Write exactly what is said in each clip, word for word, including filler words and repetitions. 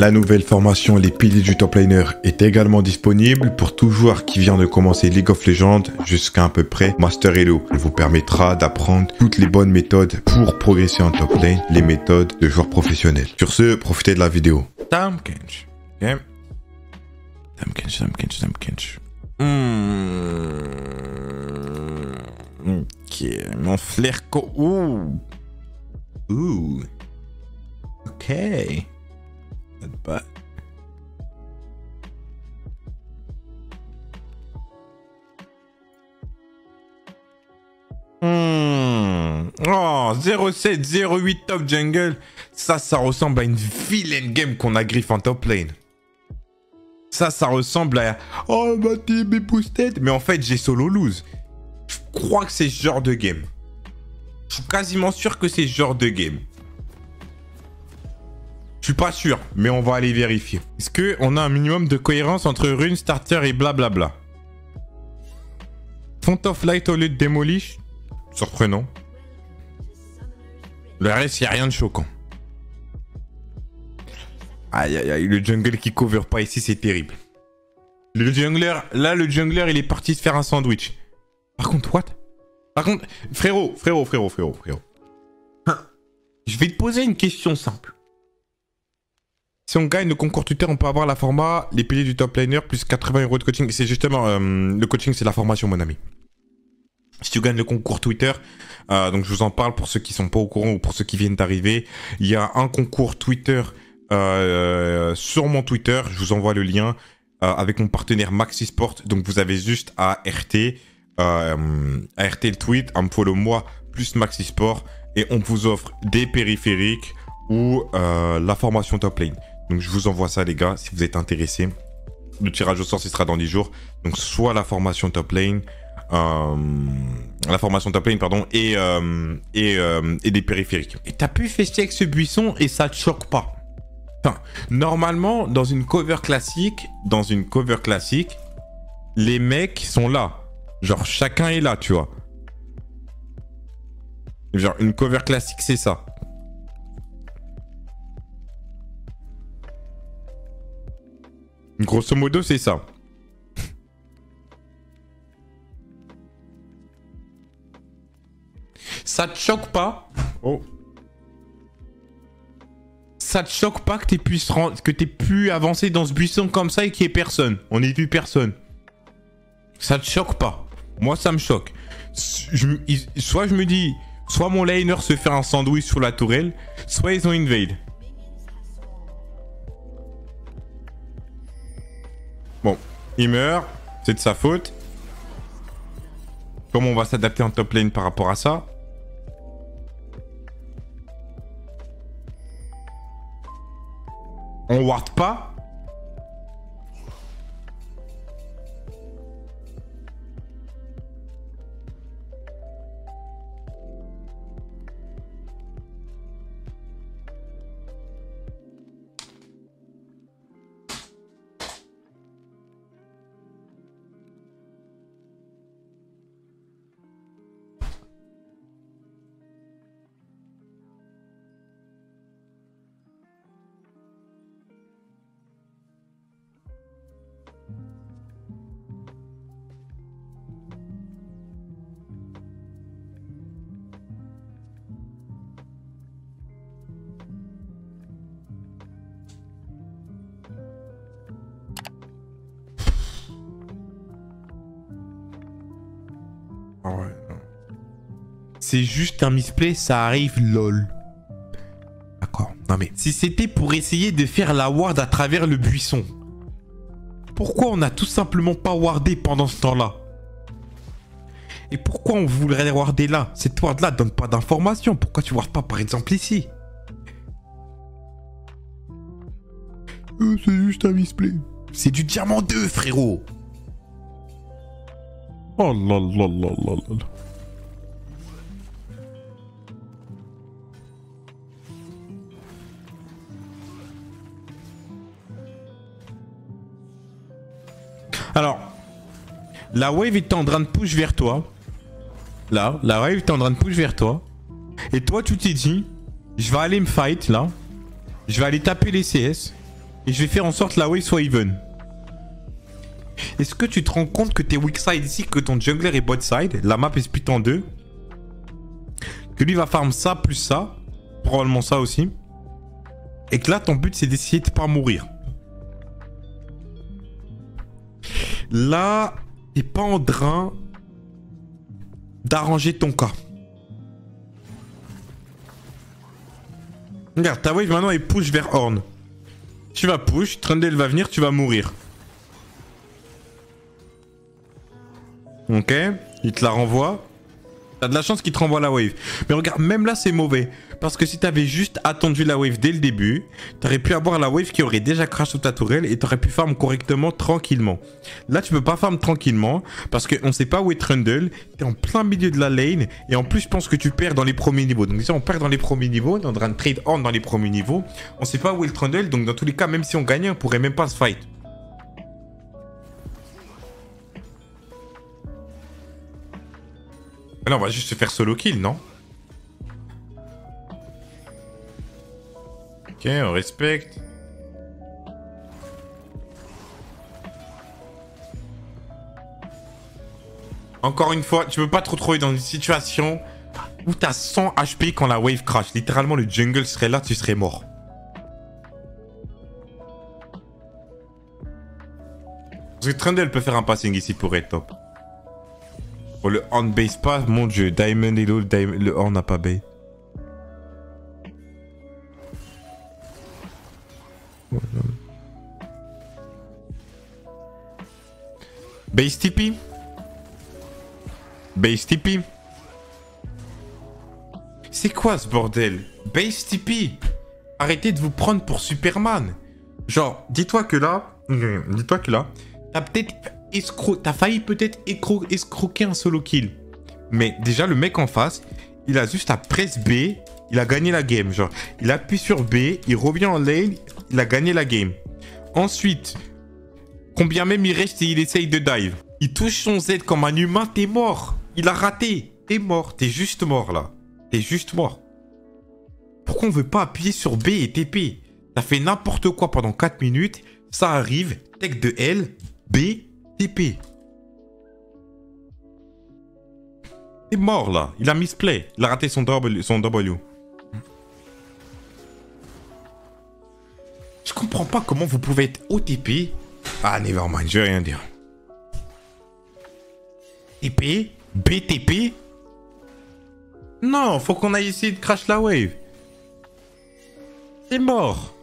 La nouvelle formation Les Piliers du Top Laner est également disponible pour tout joueur qui vient de commencer League of Legends jusqu'à à peu près Master Elo. Elle vous permettra d'apprendre toutes les bonnes méthodes pour progresser en top lane, les méthodes de joueurs professionnels. Sur ce, profitez de la vidéo. Tahm Kench. Okay. Tahm Kench, Tahm Kench, Tahm Kench. Mmh. Ok, mon flair co... Ouh. Ouh. Ok. But... Mmh. Oh, zéro sept zéro huit top jungle. Ça, ça ressemble à une vilaine game qu'on agriffe en top lane. Ça, ça ressemble à... Oh, ma team est boosted. Mais en fait, j'ai solo lose. Je crois que c'est ce genre de game. Je suis quasiment sûr que c'est ce genre de game. Je suis pas sûr, mais on va aller vérifier. Est-ce qu'on a un minimum de cohérence entre rune, starter et blablabla? Font of light au lieu de démolish? Surprenant. Le reste, il n'y a rien de choquant. Aïe, aïe, aïe, le jungle qui cover pas ici, c'est terrible. Le jungler, là, le jungler, il est parti se faire un sandwich. Par contre, what? Par contre, frérot, frérot, frérot, frérot, frérot. Hein, je vais te poser une question simple. Si on gagne le concours tuteur, on peut avoir la format, les piliers du top laner, plus quatre-vingts euros de coaching. C'est justement, euh, le coaching, c'est la formation, mon ami. Si tu gagnes le concours Twitter, euh, donc je vous en parle pour ceux qui sont pas au courant ou pour ceux qui viennent d'arriver, il y a un concours Twitter euh, sur mon Twitter. Je vous envoie le lien euh, avec mon partenaire Maxisport. Donc vous avez juste à R T, euh, à R T le tweet, un follow moi, plus Maxisport, et on vous offre des périphériques ou euh, la formation top lane. Donc je vous envoie ça les gars, si vous êtes intéressés. Le tirage au sort, ce sera dans dix jours. Donc soit la formation top lane, euh, la formation top lane, pardon, et, euh, et, euh, et des périphériques. Et t'as pu fester avec ce buisson et ça te choque pas. Enfin, normalement, dans une cover classique, dans une cover classique, les mecs sont là. Genre chacun est là, tu vois. Genre une cover classique, c'est ça. Grosso modo, c'est ça. Ça te choque pas? Oh. Ça te choque pas que t'aies pu, pu avancer dans ce buisson comme ça et qu'il n'y ait personne? On n'est plus personne. Ça te choque pas? Moi, ça me choque. Je, soit je me dis, soit mon laner se fait un sandwich sur la tourelle, soit ils ont invade. Bon, il meurt, c'est de sa faute. Comment on va s'adapter en top lane par rapport à ça? On ward pas? C'est juste un misplay, ça arrive, lol. D'accord, non mais... Si c'était pour essayer de faire la ward à travers le buisson, pourquoi on n'a tout simplement pas wardé pendant ce temps-là? Et pourquoi on voudrait warder là? Cette ward-là donne pas d'informations. Pourquoi tu wardes pas, par exemple, ici? euh, C'est juste un misplay. C'est du diamant deux, frérot. Oh là là là là là là. Alors, la wave est en train de push vers toi. Là, la wave est en train de push vers toi. Et toi, tu t'es dit, je vais aller me fight, là. Je vais aller taper les C S. Et je vais faire en sorte la wave soit even. Est-ce que tu te rends compte que t'es weak side ici, que ton jungler est bot side, la map est split en deux, que lui va farm ça plus ça, probablement ça aussi, et que là ton but c'est d'essayer de pas mourir. Là, t'es pas en train d'arranger ton cas. Regarde, ta wave maintenant elle push vers Horn. Tu vas push, Trundle va venir, tu vas mourir. Ok, il te la renvoie. T'as de la chance qu'il te renvoie la wave. Mais regarde, même là c'est mauvais. Parce que si t'avais juste attendu la wave dès le début, t'aurais pu avoir la wave qui aurait déjà crash sur ta tourelle et t'aurais pu farm correctement, tranquillement. Là tu peux pas farm tranquillement parce qu'on sait pas où est Trundle. T'es en plein milieu de la lane et en plus je pense que tu perds dans les premiers niveaux. Donc si on perd dans les premiers niveaux, on aura un trade on dans les premiers niveaux. On sait pas où est le Trundle, donc dans tous les cas, même si on gagnait, on pourrait même pas se fight. Là, on va juste se faire solo kill, non? Ok, on respecte. Encore une fois, tu peux pas te retrouver dans une situation où t'as cent H P quand la wave crash. Littéralement, le jungle serait là, tu serais mort. Parce que Trundle peut faire un passing ici pour être top. Oh, le horn base pas, mon dieu, Diamond et l'autre, le horn n'a pas bait. Base T P. Base T P. C'est quoi ce bordel? Base T P. Arrêtez de vous prendre pour Superman. Genre, dis-toi que là, dis-toi que là, t'as peut-être... T'as failli peut-être escroquer un solo kill. Mais déjà, le mec en face, il a juste à presse B, il a gagné la game. Genre, il appuie sur B, il revient en lane, il a gagné la game. Ensuite, combien même il reste et il essaye de dive. Il touche son Z comme un humain, t'es mort. Il a raté, t'es mort, t'es juste mort là. T'es juste mort. Pourquoi on veut pas appuyer sur B et T P? T'as fait n'importe quoi pendant quatre minutes, ça arrive, tech de L, B... T P. T'es mort là. Il a misplay. Il a raté son W. Son W. Je comprends pas comment vous pouvez être O T P. Ah, nevermind. Je vais rien dire. T P. B T P. Non, faut qu'on aille essayer de crash la wave. T'es mort.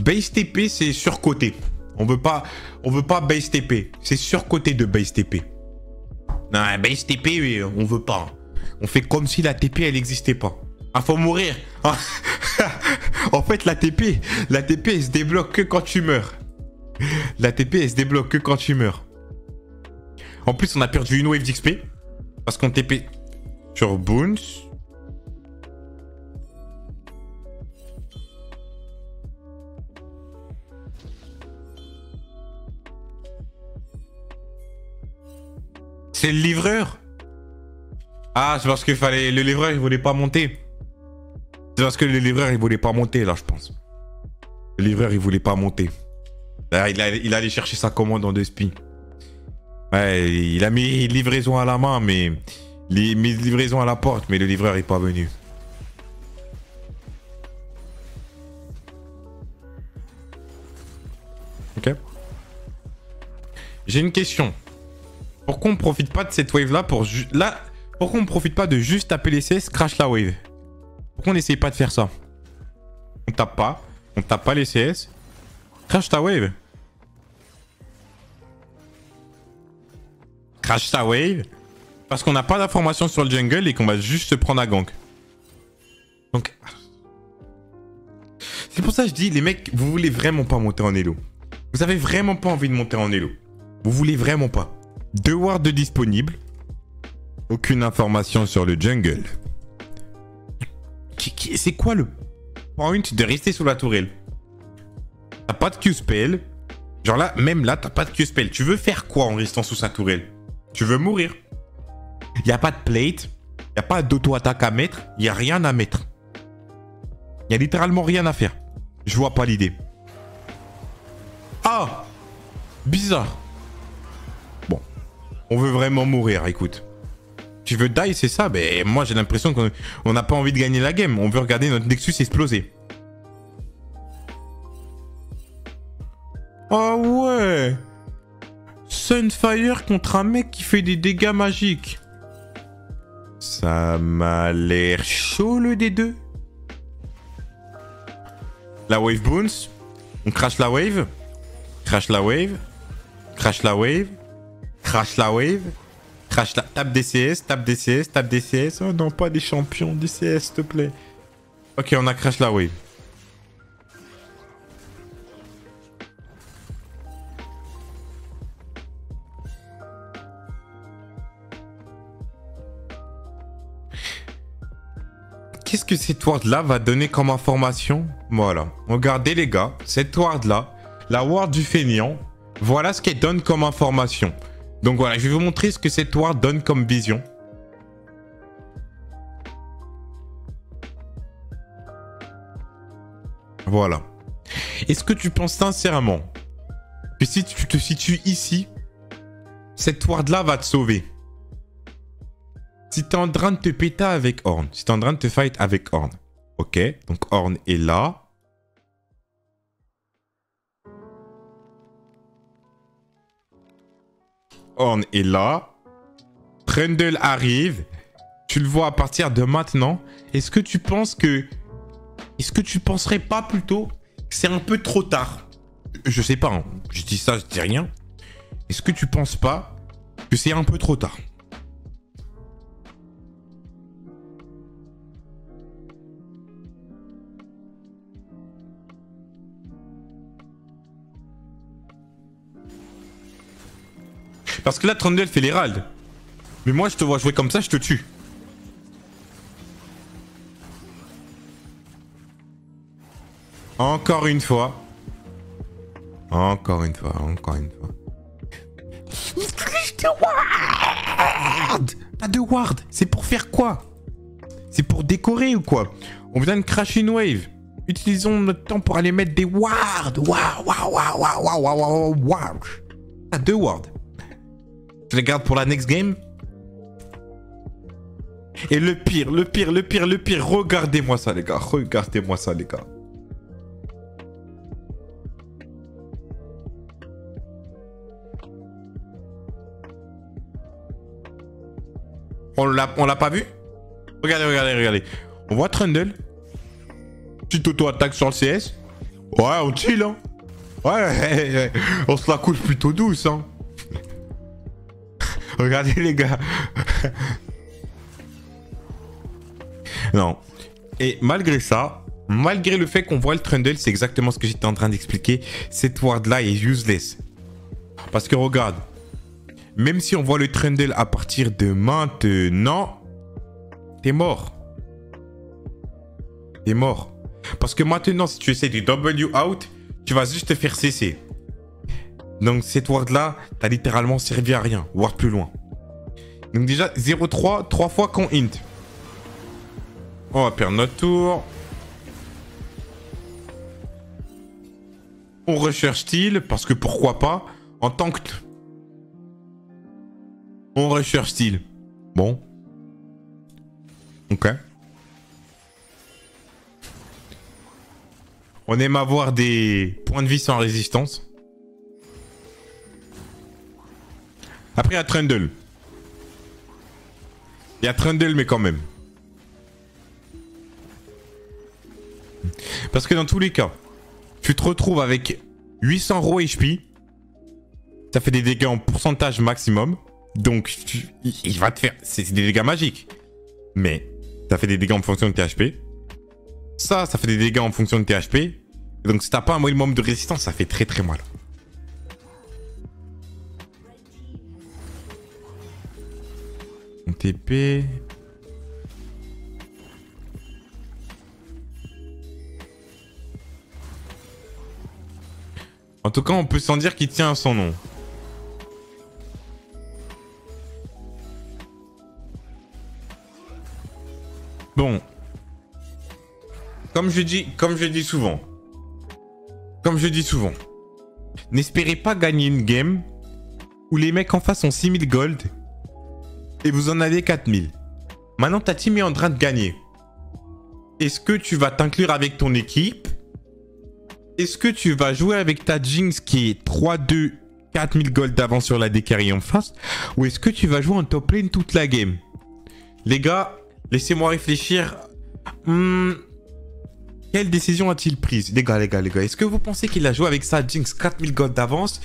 Base T P, c'est surcoté. On veut pas, on veut pas base T P. C'est surcoté de base T P. Non, base T P, on veut pas. On fait comme si la T P, elle n'existait pas. Ah, faut mourir. Ah. En fait, la T P, la T P, elle se débloque que quand tu meurs. La T P, elle se débloque que quand tu meurs. En plus, on a perdu une wave d'X P. Parce qu'on T P sur Boons. C'est le livreur? Ah, c'est parce qu'il fallait... Le livreur, il voulait pas monter. C'est parce que le livreur, il voulait pas monter, là, je pense. Le livreur, il voulait pas monter. Là, il, a... il allait chercher sa commande en deux spies. Ouais, il a mis livraison à la main, mais... Il a mis livraison à la porte, mais le livreur est pas venu. Ok. J'ai une question. Pourquoi on profite pas de cette wave là pour ju là pourquoi on profite pas de juste taper les C S, crash la wave? Pourquoi on n'essaye pas de faire ça? On tape pas, on tape pas les C S, crash ta wave, crash ta wave, parce qu'on n'a pas d'informations sur le jungle et qu'on va juste se prendre à gank. Donc c'est pour ça que je dis les mecs, vous voulez vraiment pas monter en elo, vous avez vraiment pas envie de monter en elo, vous voulez vraiment pas. Deux wards disponibles. Aucune information sur le jungle. C'est quoi le point de rester sous la tourelle? T'as pas de Q S P L. Genre là, même là, t'as pas de Q S P L. Tu veux faire quoi en restant sous sa tourelle? Tu veux mourir. Il n'y a pas de plate. Il n'y a pas d'auto-attaque à mettre. Il n'y a rien à mettre. Il n'y a littéralement rien à faire. Je vois pas l'idée. Ah! Bizarre. Bon. On veut vraiment mourir, écoute. Tu veux die, c'est ça? Mais moi, j'ai l'impression qu'on n'a pas envie de gagner la game. On veut regarder notre Nexus exploser. Ah ouais! Sunfire contre un mec qui fait des dégâts magiques. Ça m'a l'air chaud le D deux. La wave bounce. On crash la wave. Crash la wave. Crash la wave. Crash la wave. Crash la... Tape D C S, tape D C S, tape D C S. Oh non, pas des champions D C S, s'il te plaît. Ok, on a crash la wave. Qu'est-ce que cette ward-là va donner comme information? Voilà. Regardez les gars, cette ward-là, la ward du feignant, voilà ce qu'elle donne comme information. Donc voilà, je vais vous montrer ce que cette ward donne comme vision. Voilà. Est-ce que tu penses sincèrement que si tu te situes ici, cette ward-là va te sauver? Si t'es en train de te péter avec Horn, si t'es en train de te fight avec Horn, ok, donc Horn est là. Horn est là. Trundle arrive. Tu le vois à partir de maintenant. Est-ce que tu penses que... Est-ce que tu penserais pas plutôt que c'est un peu trop tard? Je sais pas, hein. Je dis ça, je dis rien. Est-ce que tu penses pas que c'est un peu trop tard? Parce que là, Trundle fait l'Hérald. Mais moi, je te vois jouer comme ça, je te tue. Encore une fois. Encore une fois, encore une fois. De ward. Pas de ward. C'est pour faire quoi? C'est pour décorer ou quoi? On vient de crash une wave. Utilisons notre temps pour aller mettre des wards. Waouh, waouh, waouh, waouh, waouh, waouh, waouh. Ah, deux wards. Je les garde pour la next game. Et le pire, le pire, le pire, le pire. Regardez-moi ça, les gars. Regardez-moi ça, les gars. On l'a on l'a pas vu? Regardez, regardez, regardez. On voit Trundle. Petite auto-attaque sur le C S. Ouais, on chill, hein. Ouais, on se la couche plutôt douce, hein. Regardez les gars. Non. Et malgré ça, malgré le fait qu'on voit le Trundle, c'est exactement ce que j'étais en train d'expliquer. Cette ward-là est useless. Parce que regarde, même si on voit le Trundle à partir de maintenant, t'es mort. T'es mort. Parce que maintenant, si tu essaies du W out, tu vas juste te faire cesser. Donc cette ward là, t'as littéralement servi à rien, ward plus loin. Donc déjà zéro trois, trois fois qu'on int. On va perdre notre tour. On recherche heal, parce que pourquoi pas, en tant que... On recherche heal. Bon. Ok. On aime avoir des points de vie sans résistance. Après, il y a Trundle. Il y a Trundle, mais quand même. Parce que dans tous les cas, tu te retrouves avec huit cents raw H P. Ça fait des dégâts en pourcentage maximum. Donc, tu, il va te faire... C'est des dégâts magiques. Mais ça fait des dégâts en fonction de tes H P. Ça, ça fait des dégâts en fonction de tes H P. Donc, si t'as pas un minimum de résistance, ça fait très très mal. T P. En tout cas, on peut s'en dire qu'il tient à son nom. Bon. Comme je dis, comme je dis souvent. Comme je dis souvent. N'espérez pas gagner une game où les mecs en face ont six mille gold et vous en avez quatre mille. Maintenant, ta team est en train de gagner. Est-ce que tu vas t'inclure avec ton équipe? Est-ce que tu vas jouer avec ta Jinx qui est trois deux, quatre mille gold d'avance sur la D K R I en face? Ou est-ce que tu vas jouer en top lane toute la game? Les gars, laissez-moi réfléchir. Hmm. Quelle décision a-t-il prise? Les gars, les gars, les gars, est-ce que vous pensez qu'il a joué avec sa Jinx quatre mille gold d'avance?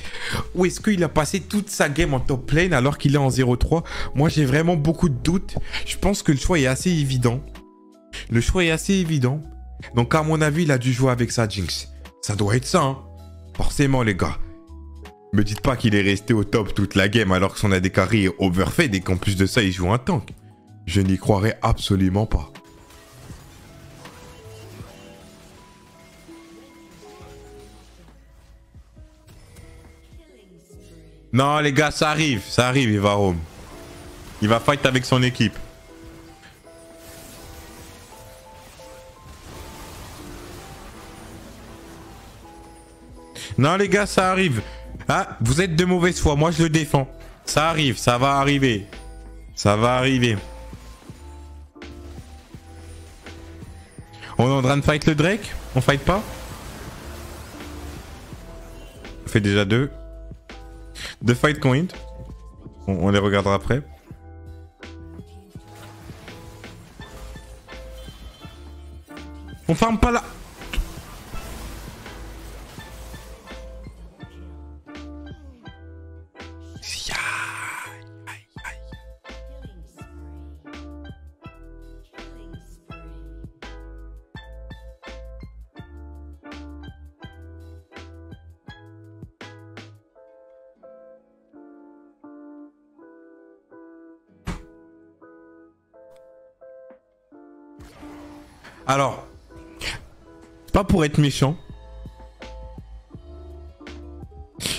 Ou est-ce qu'il a passé toute sa game en top lane alors qu'il est en zéro trois? Moi, j'ai vraiment beaucoup de doutes. Je pense que le choix est assez évident. Le choix est assez évident. Donc, à mon avis, il a dû jouer avec sa Jinx. Ça doit être ça, hein. Forcément, les gars. Me dites pas qu'il est resté au top toute la game alors que son A D C est overfed et qu'en plus de ça, il joue un tank. Je n'y croirais absolument pas. Non, les gars, ça arrive. Ça arrive, il va roam. Il va fight avec son équipe. Non, les gars, ça arrive. Ah, vous êtes de mauvaise foi. Moi, je le défends. Ça arrive, ça va arriver. Ça va arriver. On est en train de fight le Drake? On fight pas? On fait déjà deux. Deux fight coins. On, on les regardera après. On farm pas là. Alors, pas pour être méchant.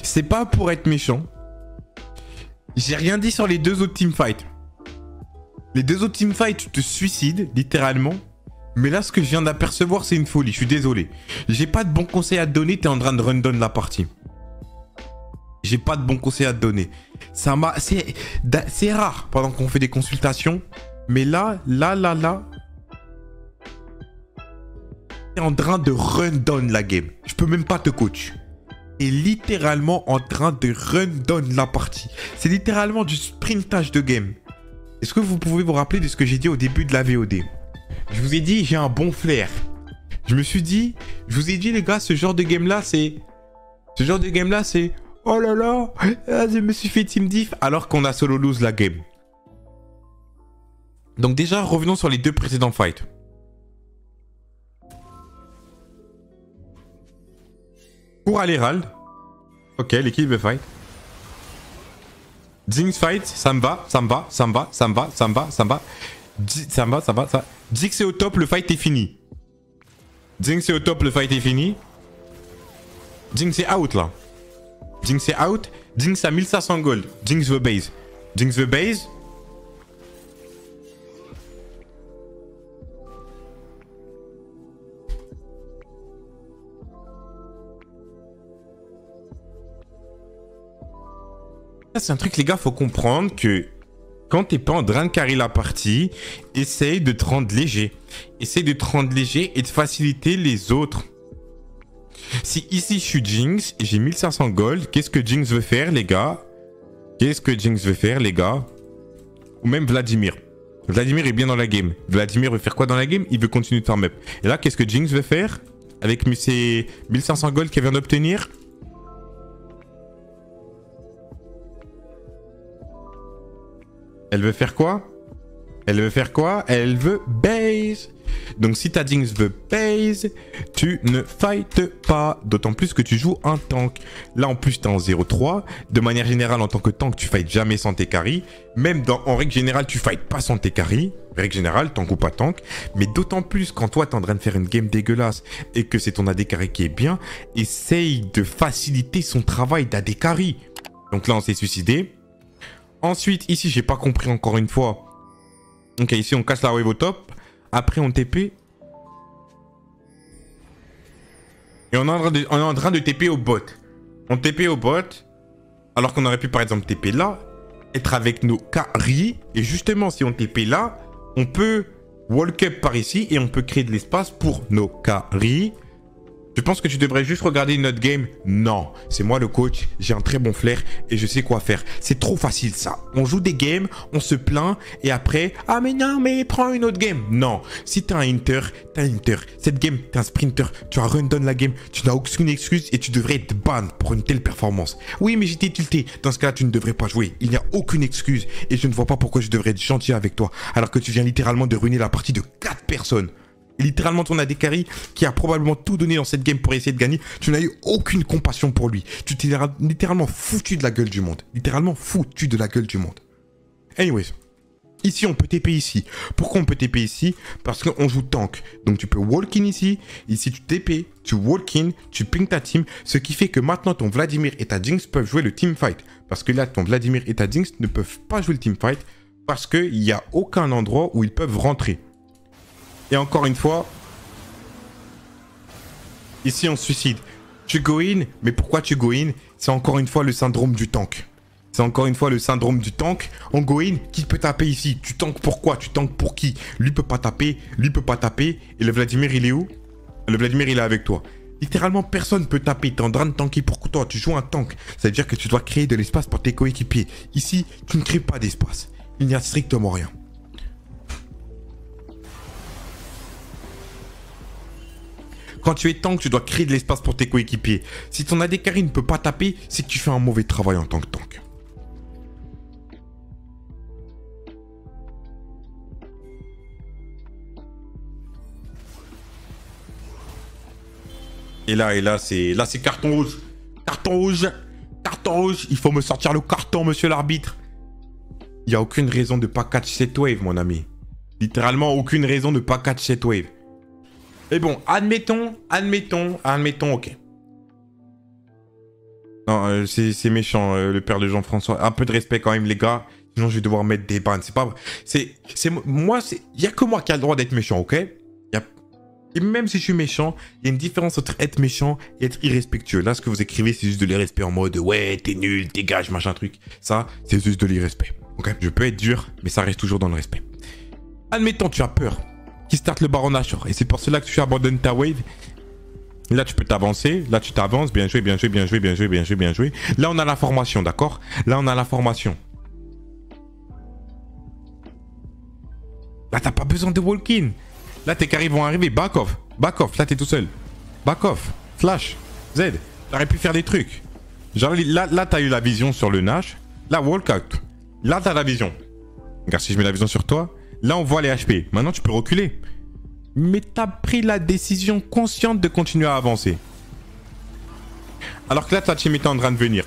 C'est pas pour être méchant. J'ai rien dit sur les deux autres teamfights. Les deux autres teamfights, tu te suicides, littéralement. Mais là, ce que je viens d'apercevoir, c'est une folie. Je suis désolé. J'ai pas de bons conseils à te donner. T'es en train de rundown la partie. J'ai pas de bons conseils à te donner. Ça m'a... C'est rare pendant qu'on fait des consultations. Mais là, là, là, là... T'es en train de run down la game. Je peux même pas te coach. T'es littéralement en train de run down la partie. C'est littéralement du sprintage de game. Est-ce que vous pouvez vous rappeler de ce que j'ai dit au début de la V O D? Je vous ai dit, j'ai un bon flair. Je me suis dit, je vous ai dit les gars, ce genre de game là, c'est... Ce genre de game là, c'est... Oh là là, je me suis fait team diff alors qu'on a solo lose la game. Donc déjà, revenons sur les deux précédents fights. Pour aller Herald. Ok, l'équipe veut fight. Jinx fight, ça me va, ça me va, ça me va, ça me va, ça me va, ça me va. Ça me va, ça me va, ça. Jinx est au top, le fight est fini. Jinx est au top, le fight est fini. Jinx est out là. Jinx est out. Jinx a mille cinq cents gold. Jinx veut base. Jinx veut base. C'est un truc les gars, faut comprendre que quand t'es pas en train de carrer la partie, essaye de te rendre léger. Essaye de te rendre léger et de faciliter les autres. Si ici je suis Jinx, j'ai mille cinq cents gold, qu'est-ce que Jinx veut faire les gars? Qu'est-ce que Jinx veut faire les gars? Ou même Vladimir. Vladimir est bien dans la game. Vladimir veut faire quoi dans la game? Il veut continuer de farm up. Et là, qu'est-ce que Jinx veut faire? Avec ses mille cinq cents gold qu'elle vient d'obtenir? Elle veut faire quoi? Elle veut faire quoi? Elle veut base. Donc si ta Jinx veut base, tu ne fight pas. D'autant plus que tu joues un tank. Là en plus t'es en zéro trois. De manière générale en tant que tank tu fight jamais sans tes carry. Même dans, en règle générale tu fight pas sans tes carry. Règle générale, tank ou pas tank. Mais d'autant plus quand toi t'es en train de faire une game dégueulasse et que c'est ton A D carry qui est bien, essaye de faciliter son travail d'A D carry. Donc là on s'est suicidé. Ensuite ici j'ai pas compris encore une fois. Ok, ici on casse la wave au top. Après on T P. Et on est, en train de, on est en train de T P au bot. On T P au bot. Alors qu'on aurait pu par exemple T P là. Être avec nos carry. Et justement si on T P là, on peut walk up par ici. Et on peut créer de l'espace pour nos carry. Je pense que tu devrais juste regarder notre game. Non, c'est moi le coach, j'ai un très bon flair et je sais quoi faire. C'est trop facile ça. On joue des games, on se plaint et après, ah mais non, mais prends une autre game. Non, si t'es un hinter, t'es un hinter. Cette game, t'es un sprinter, tu as run down la game, tu n'as aucune excuse et tu devrais être ban pour une telle performance. Oui, mais j'étais tilté. Dans ce cas-là, tu ne devrais pas jouer. Il n'y a aucune excuse et je ne vois pas pourquoi je devrais être gentil avec toi alors que tu viens littéralement de ruiner la partie de quatre personnes. Littéralement ton A D carry qui a probablement tout donné dans cette game pour essayer de gagner. Tu n'as eu aucune compassion pour lui. Tu t'es littéralement foutu de la gueule du monde. Littéralement foutu de la gueule du monde. Anyways. Ici on peut T P ici. Pourquoi on peut T P ici? Parce qu'on joue tank. Donc tu peux walk in ici. Ici tu T P, tu walk in, tu ping ta team. Ce qui fait que maintenant ton Vladimir et ta Jinx peuvent jouer le team fight. Parce que là ton Vladimir et ta Jinx ne peuvent pas jouer le team fight. Parce qu'il n'y a aucun endroit où ils peuvent rentrer. Et encore une fois, ici on se suicide. Tu go in, mais pourquoi tu go in? C'est encore une fois le syndrome du tank. C'est encore une fois le syndrome du tank. On go in, qui peut taper ici? Tu tank pourquoi? Tu tank pour qui? Lui peut pas taper, lui peut pas taper. Et le Vladimir il est où? Le Vladimir il est avec toi. Littéralement personne peut taper, t'es en train de tanker pour toi, tu joues un tank. Ça veut dire que tu dois créer de l'espace pour tes coéquipiers. Ici, tu ne crées pas d'espace. Il n'y a strictement rien. Quand tu es tank, tu dois créer de l'espace pour tes coéquipiers. Si ton A D carry ne peut pas taper, c'est que tu fais un mauvais travail en tant que tank. Et là, et là, c'est là, c'est carton rouge. Carton rouge. Carton rouge. Il faut me sortir le carton, monsieur l'arbitre. Il n'y a aucune raison de ne pas catch cette wave, mon ami. Littéralement, aucune raison de ne pas catch cette wave. Et bon, admettons, admettons, admettons, ok. Non, euh, c'est méchant, euh, le père de Jean-François. Un peu de respect quand même, les gars. Sinon, je vais devoir mettre des bannes. C'est pas... C'est... c'est moi, il n'y a que moi qui a le droit d'être méchant, ok? Y a... Et même si je suis méchant, il y a une différence entre être méchant et être irrespectueux. Là, ce que vous écrivez, c'est juste de l'irrespect en mode « Ouais, t'es nul, dégage, machin truc. » Ça, c'est juste de l'irrespect. Ok, je peux être dur, mais ça reste toujours dans le respect. Admettons, tu as peur. Qui start le baron Nashor. Et c'est pour cela que tu abandonnes ta wave. Là, tu peux t'avancer. Là, tu t'avances. Bien joué, bien joué, bien joué, bien joué, bien joué, bien joué. Là, on a la formation, d'accord? Là, on a la formation. Là, t'as pas besoin de walk-in. Là, tes carrés vont arriver. Back off. Back off. Là, t'es tout seul. Back off. Flash. Z. T'aurais pu faire des trucs. Genre, là, là t'as eu la vision sur le Nash. Là, walk out. Là, t'as la vision. Regarde, si je mets la vision sur toi. Là, on voit les H P. Maintenant, tu peux reculer. Mais t'as pris la décision consciente de continuer à avancer. Alors que là, ta team était en train de venir.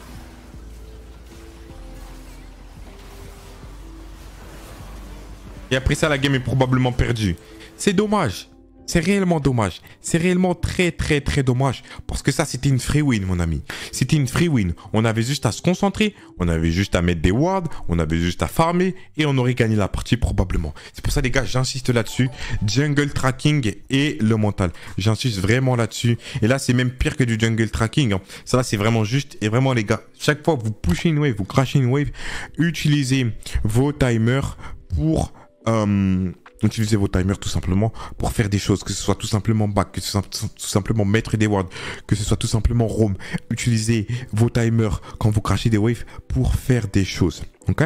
Et après ça, la game est probablement perdue. C'est dommage. C'est réellement dommage. C'est réellement très, très, très dommage. Parce que ça, c'était une free win, mon ami. C'était une free win. On avait juste à se concentrer. On avait juste à mettre des wards. On avait juste à farmer. Et on aurait gagné la partie, probablement. C'est pour ça, les gars, j'insiste là-dessus. Jungle tracking et le mental. J'insiste vraiment là-dessus. Et là, c'est même pire que du jungle tracking. Ça, là, c'est vraiment juste. Et vraiment, les gars, chaque fois que vous pushez une wave, vous crashez une wave, utilisez vos timers pour... Euh, utilisez vos timers tout simplement pour faire des choses, que ce soit tout simplement back, que ce soit tout simplement mettre des wards, que ce soit tout simplement roam. Utilisez vos timers quand vous crachez des waves pour faire des choses. Ok?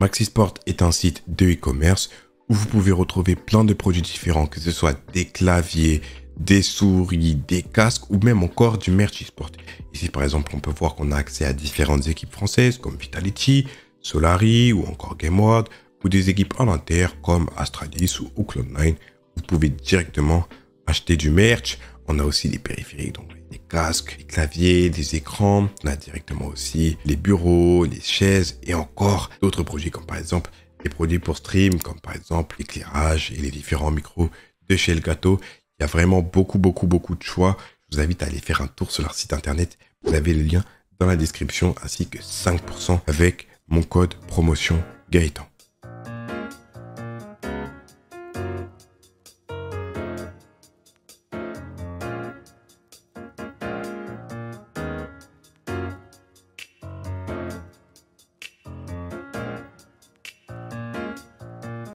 Maxisport est un site de e-commerce où vous pouvez retrouver plein de produits différents, que ce soit des claviers, des souris, des casques ou même encore du merch e-sport. Ici par exemple, on peut voir qu'on a accès à différentes équipes françaises comme Vitality, Solari ou encore Game World, ou des équipes en inter comme Astralis ou Cloud neuf, vous pouvez directement acheter du merch. On a aussi des périphériques, donc des casques, des claviers, des écrans. On a directement aussi les bureaux, les chaises et encore d'autres projets comme par exemple les produits pour stream, comme par exemple l'éclairage et les différents micros de chez Elgato. Il y a vraiment beaucoup, beaucoup, beaucoup de choix. Je vous invite à aller faire un tour sur leur site internet. Vous avez le lien dans la description ainsi que cinq pour cent avec mon code promotion Gaëtan.